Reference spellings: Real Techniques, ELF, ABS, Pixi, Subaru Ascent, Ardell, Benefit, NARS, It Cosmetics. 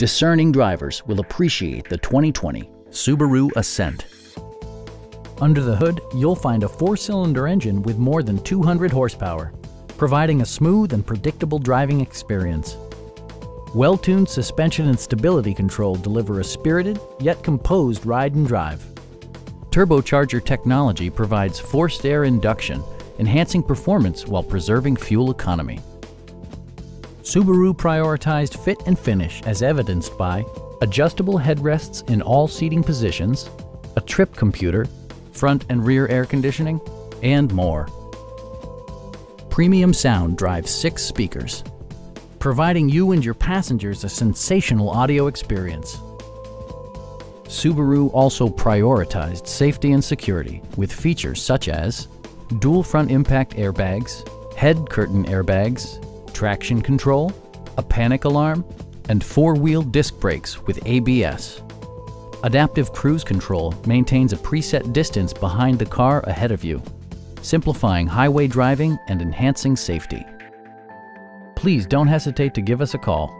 Discerning drivers will appreciate the 2020 Subaru Ascent. Under the hood, you'll find a four-cylinder engine with more than 200 horsepower, providing a smooth and predictable driving experience. Well-tuned suspension and stability control deliver a spirited yet composed ride and drive. Turbocharger technology provides forced air induction, enhancing performance while preserving fuel economy. Subaru prioritized fit and finish as evidenced by adjustable headrests in all seating positions, a trip computer, front and rear air conditioning, and more. Premium sound drives 6 speakers, providing you and your passengers a sensational audio experience. Subaru also prioritized safety and security with features such as dual front impact airbags, head curtain airbags, traction control, a panic alarm, and 4-wheel disc brakes with ABS. Adaptive Cruise Control maintains a preset distance behind the car ahead of you, simplifying highway driving and enhancing safety. Please don't hesitate to give us a call.